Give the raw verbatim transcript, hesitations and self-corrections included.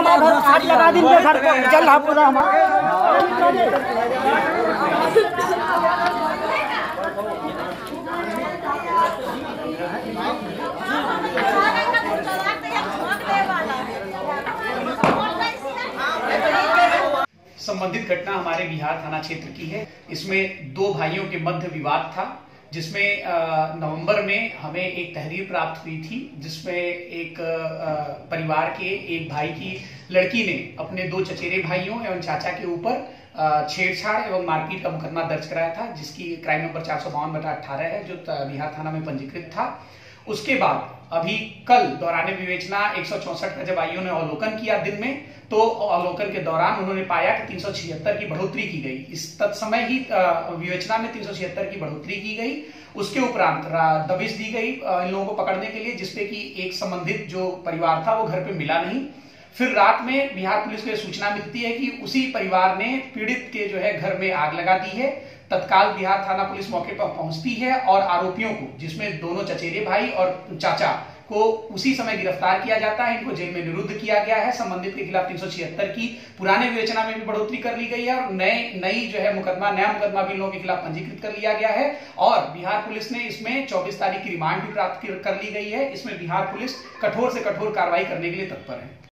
लगा दिन पे घर चल रहा पूरा संबंधित घटना हमारे बिहार थाना क्षेत्र की है। इसमें दो भाइयों के मध्य विवाद था, जिसमें नवंबर में हमें एक तहरीर प्राप्त हुई थी, जिसमें एक परिवार के एक भाई की लड़की ने अपने दो चचेरे भाइयों एवं चाचा के ऊपर छेड़छाड़ एवं मारपीट का मुकदमा दर्ज कराया था, जिसकी क्राइम नंबर चार सौ बावन बटा अठारह है, जो बिहार थाना में पंजीकृत था। उसके बाद अभी कल दौरान विवेचना एक सौ चौसठ का जब आईओ ने अवलोकन किया दिन में, तो अवलोकन के दौरान उन्होंने पाया कि तीन सौ छिहत्तर की बढ़ोतरी की गई। इस तत्समय ही विवेचना में तीन सौ छिहत्तर की बढ़ोतरी की गई। उसके उपरांत दबिश दी गई इन लोगों को पकड़ने के लिए, जिसपे कि एक संबंधित जो परिवार था वो घर पे मिला नहीं। फिर रात में बिहार पुलिस को सूचना मिलती है कि उसी परिवार ने पीड़ित के जो है घर में आग लगा दी है। तत्काल बिहार थाना पुलिस मौके पर पहुंचती है और आरोपियों को, जिसमें दोनों चचेरे भाई और चाचा को, उसी समय गिरफ्तार किया जाता है। इनको जेल में निरुद्ध किया गया है। संबंधित के खिलाफ तीन सौ छिहत्तर की पुराने विवेचना में भी बढ़ोतरी कर ली गई है और नए नई जो है मुकदमा नया मुकदमा भी इन लोगों के खिलाफ पंजीकृत कर लिया गया है। और बिहार पुलिस ने इसमें चौबीस तारीख की रिमांड भी प्राप्त कर ली गई है। इसमें बिहार पुलिस कठोर से कठोर कार्रवाई करने के लिए तत्पर है।